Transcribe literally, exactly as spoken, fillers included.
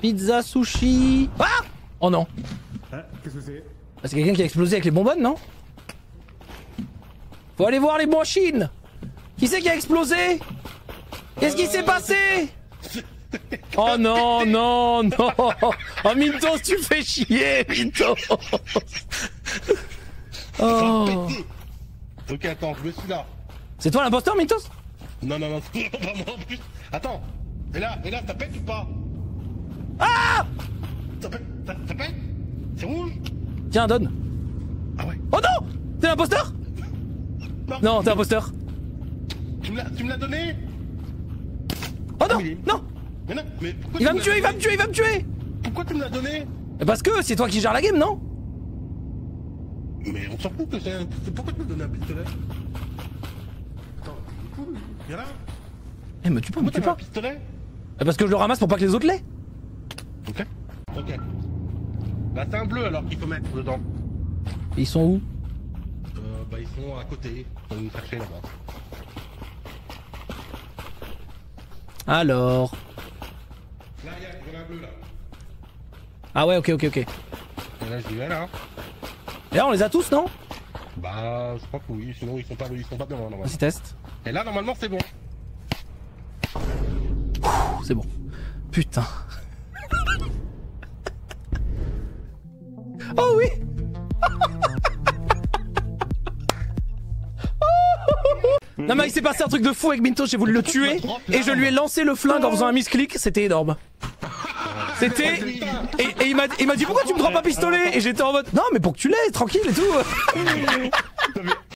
Pizza, sushi. Ah! Oh non. Qu'est-ce que c'est? C'est quelqu'un qui a explosé avec les bonbonnes, non? Faut aller voir les machines. Qui c'est qui a explosé? Qu'est-ce qui s'est passé? Oh non, non, non. Oh Mynthos, tu fais chier, Mynthos. Oh. Ok, attends, je me suis là. C'est toi l'imposteur, Mynthos? Non, non, non, c'est pas moi en plus. Attends, et là, et là, ça pète ou pas? Ah! Ça pète, ça, ça pète? C'est rouge? Tiens, donne. Ah ouais. Oh non! T'es l'imposteur? Non, non t'es l'imposteur. Tu me l'as donné? Oh non, oui. Non, mais non mais il va me tuer, il va me tuer, il va me tuer. Pourquoi tu me l'as donné? Parce que c'est toi qui gères la game, non? Mais on s'en fout que c'est un... Pourquoi tu me donnes un pistolet? Attends, viens là. Eh mais tu peux, mais tu peux. Pourquoi t'as un pistolet? Parce que je le ramasse pour pas que les autres l'aient. Ok. Ok. Bah c'est un bleu alors qu'il faut mettre dedans. Et ils sont où? Euh bah ils sont à côté. On va nous chercher là-bas. Alors... Là, il y a un bleu là. Ah ouais, ok, ok, ok. Et là, je vais là. Et là, on les a tous, non? Bah, je crois que oui, sinon ils sont pas, ils sont pas bien normalement. Vas-y, teste. Et là, normalement, c'est bon. C'est bon. Putain. Oh oui. Non mais il s'est passé un truc de fou avec Mynthos, j'ai voulu le tuer et je lui ai lancé le flingue en faisant un misclick, c'était énorme. C'était... Et, et il m'a dit pourquoi tu me prends pas pistolet? Et j'étais en mode non mais pour que tu l'aies, tranquille et tout.